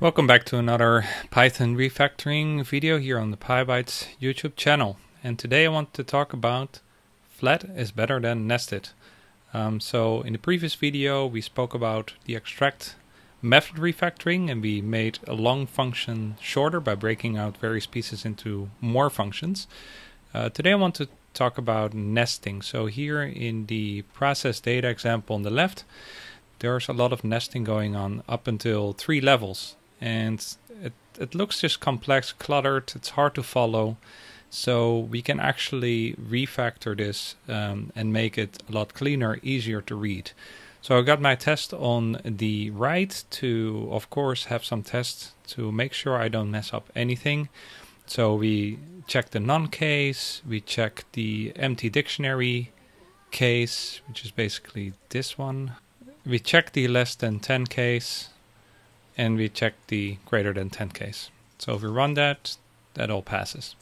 Welcome back to another Python refactoring video here on the Pybites YouTube channel. And today I want to talk about flat is better than nested. So in the previous video we spoke about the extract method refactoring, and we made a long function shorter by breaking out various pieces into more functions. Today I want to talk about nesting. So here in the process data example on the left, there's a lot of nesting going on up until 3 levels. And it looks just complex, cluttered, it's hard to follow. So we can actually refactor this and make it a lot cleaner, easier to read. So I got my test on the right to, of course, have some tests to make sure I don't mess up anything. So we check the none case, we check the empty dictionary case, which is basically this one. We check the less than 10 case, and we check the greater than 10 case. So if we run that, that all passes.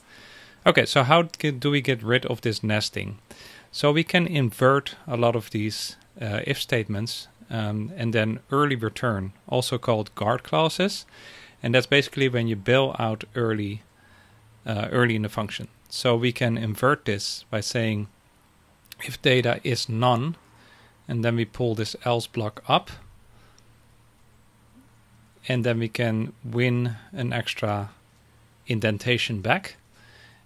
Okay, so how do we get rid of this nesting? So we can invert a lot of these if statements and then early return, also called guard clauses. And that's basically when you bail out early in the function. So we can invert this by saying if data is none, and then we pull this else block up, and then we can win an extra indentation back.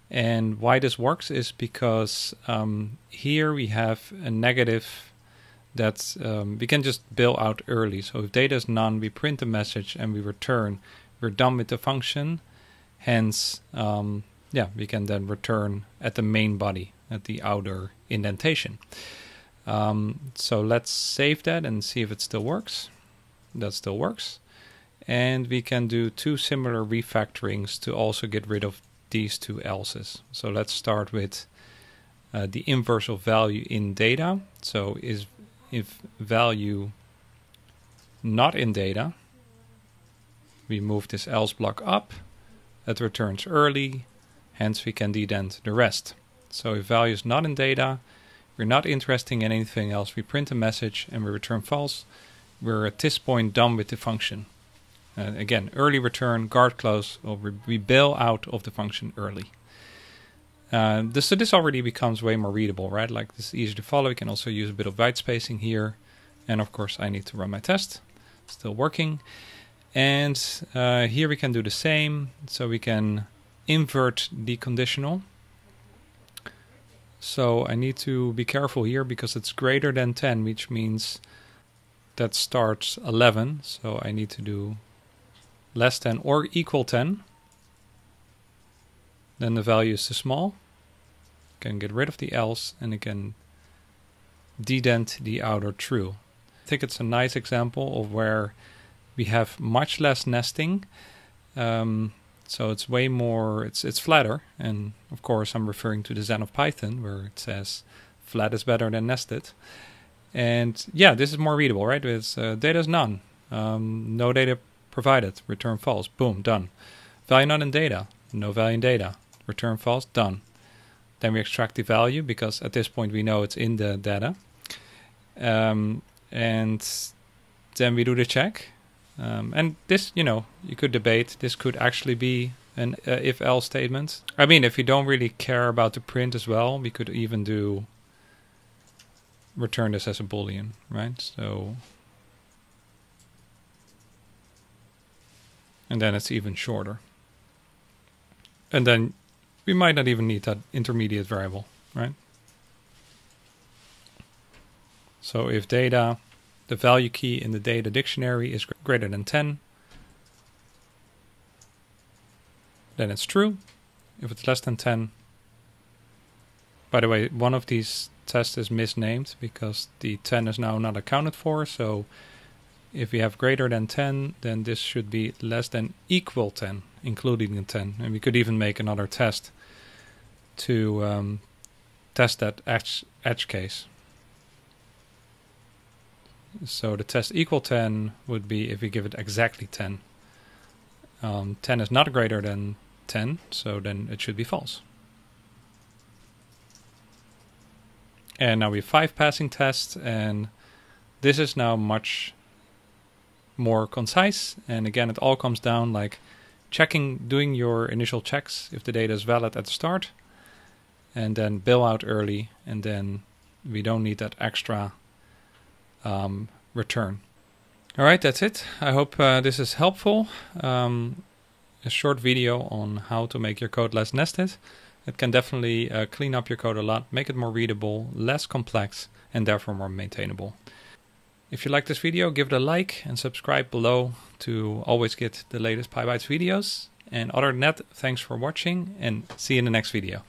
And why this works is because here we have a negative that we can just bail out early. So if data is none, we print the message and we return. We're done with the function. Hence, we can then return at the main body, at the outer indentation. So let's save that and see if it still works. That still works. And we can do 2 similar refactorings to also get rid of these 2 else's. So let's start with the inverse of value in data. So if value not in data, we move this else block up. It returns early, hence we can dedent the rest. So if value is not in data, we're not interested in anything else. We print a message and we return false. We're at this point done with the function. Again, early return, guard close, or we bail out of the function early. So this already becomes way more readable, right? Like, this is easy to follow. We can also use a bit of white spacing here. And of course, I need to run my test. Still working. And here we can do the same. So we can invert the conditional. So I need to be careful here because it's greater than 10, which means that starts 11. So I need to do less than or equal 10. Then the value is too small. Can get rid of the else, and again dedent the outer true. I think it's a nice example of where we have much less nesting. So it's way more, it's flatter, and of course I'm referring to the Zen of Python where it says flat is better than nested. And yeah, this is more readable, right? It's data is none, no data provided, return false, boom, done. Value not in data, no value in data, return false, done. Then we extract the value because at this point we know it's in the data. And then we do the check. And this, you know, you could debate, this could actually be an if-else statement. I mean, if you don't really care about the print as well, we could even do return this as a boolean, right? So, and then it's even shorter. And then we might not even need that intermediate variable, right? So if data, the value key in the data dictionary is greater than 10, then it's true. If it's less than 10, by the way, one of these tests is misnamed because the 10 is now not accounted for. So if we have greater than 10, then this should be less than equal 10, including the 10. And we could even make another test to test that edge case. So the test equal 10 would be if we give it exactly 10. 10 is not greater than 10, so then it should be false. And now we have 5 passing tests, and this is now much more concise. And again, it all comes down like checking, doing your initial checks if the data is valid at the start, and then bill out early, and then we don't need that extra return. All right, that's it. I hope this is helpful. A short video on how to make your code less nested. It can definitely clean up your code a lot, make it more readable, less complex, and therefore more maintainable. If you like this video, give it a like and subscribe below to always get the latest Pybites videos. And other than that, thanks for watching and see you in the next video.